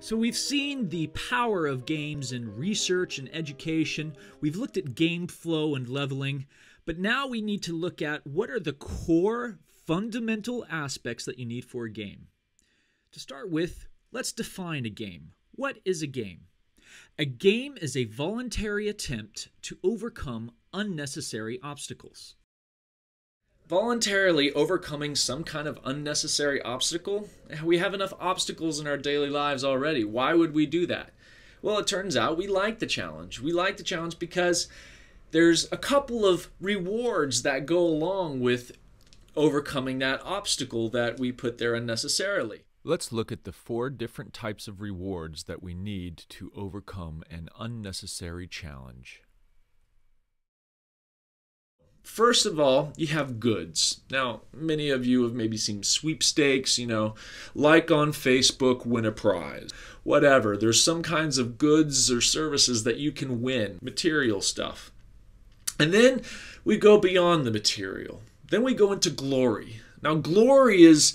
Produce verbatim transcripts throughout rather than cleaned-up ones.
So we've seen the power of games in research and education. We've looked at game flow and leveling, but now we need to look at what are the core fundamental aspects that you need for a game. To start with, let's define a game. What is a game? A game is a voluntary attempt to overcome unnecessary obstacles. Voluntarily overcoming some kind of unnecessary obstacle? We have enough obstacles in our daily lives already. Why would we do that? Well, it turns out we like the challenge. We like the challenge because there's a couple of rewards that go along with overcoming that obstacle that we put there unnecessarily. Let's look at the four different types of rewards that we need to overcome an unnecessary challenge. First of all, you have goods. Now, many of you have maybe seen sweepstakes, you know, like on Facebook, win a prize, whatever. There's some kinds of goods or services that you can win, material stuff. And then we go beyond the material. Then we go into glory. Now, glory is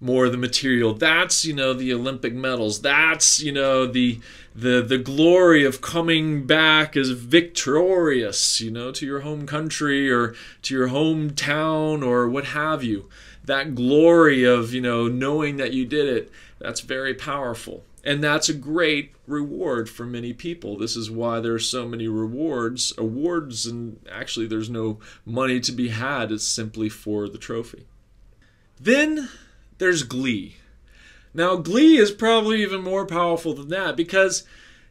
more the material. That's, you know, the Olympic medals. That's, you know, the the the glory of coming back as victorious, you know, to your home country or to your hometown or what have you. That glory of, you know, knowing that you did it, that's very powerful. And that's a great reward for many people. This is why there's so many rewards, awards, and actually there's no money to be had. It's simply for the trophy. Then there's glee. Now, glee is probably even more powerful than that, because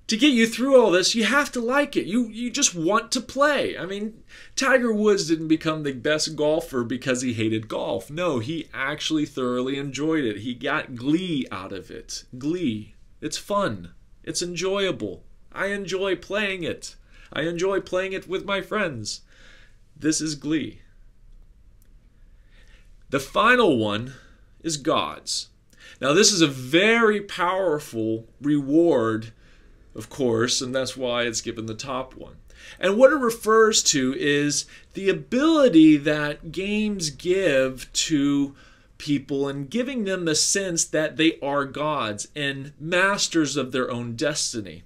to get you through all this, you have to like it. You, you just want to play. I mean, Tiger Woods didn't become the best golfer because he hated golf. No, he actually thoroughly enjoyed it. He got glee out of it. Glee. It's fun. It's enjoyable. I enjoy playing it. I enjoy playing it with my friends. This is glee. The final one is gods. Now, this is a very powerful reward, of course, and that's why it's given the top one. And what it refers to is the ability that games give to people and giving them the sense that they are gods and masters of their own destiny.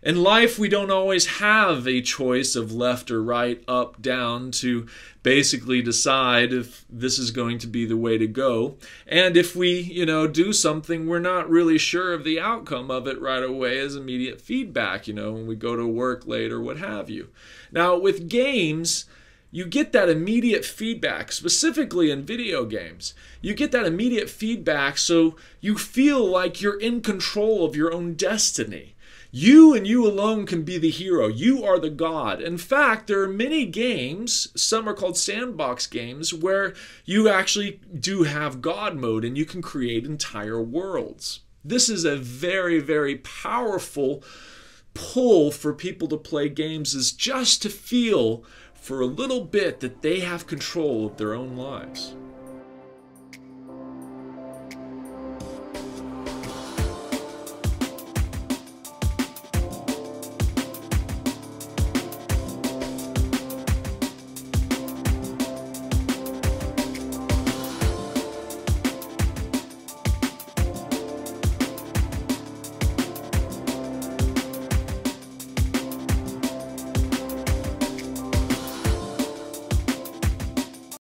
In life, we don't always have a choice of left or right, up, down, to basically decide if this is going to be the way to go. And if we, you know, do something, we're not really sure of the outcome of it right away as immediate feedback, you know, when we go to work late or what have you. Now, with games, you get that immediate feedback, specifically in video games. You get that immediate feedback so you feel like you're in control of your own destiny. You and you alone can be the hero. You are the god. In fact, there are many games, some are called sandbox games, where you actually do have god mode and you can create entire worlds. This is a very, very powerful pull for people to play games, is just to feel for a little bit that they have control of their own lives.